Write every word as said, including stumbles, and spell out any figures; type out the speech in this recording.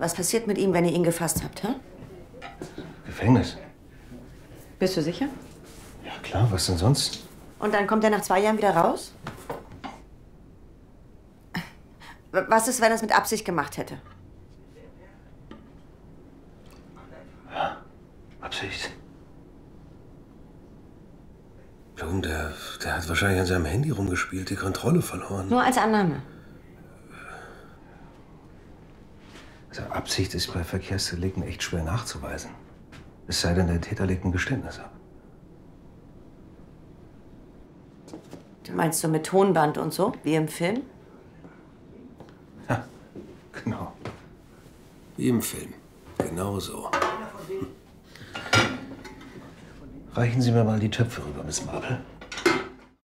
Was passiert mit ihm, wenn ihr ihn gefasst habt, hä? Gefängnis. Bist du sicher? Ja klar, was denn sonst? Und dann kommt er nach zwei Jahren wieder raus? Was ist, wenn er es mit Absicht gemacht hätte? Ja, Absicht. Und der, der hat wahrscheinlich an seinem Handy rumgespielt, die Kontrolle verloren. Nur als Annahme. Also Absicht ist bei Verkehrsdelikten echt schwer nachzuweisen. Es sei denn, der Täter legt ein Geständnis ab. Du meinst so mit Tonband und so, wie im Film? Ja, genau. Wie im Film. Genau so. Reichen Sie mir mal die Töpfe rüber, Miss Marple.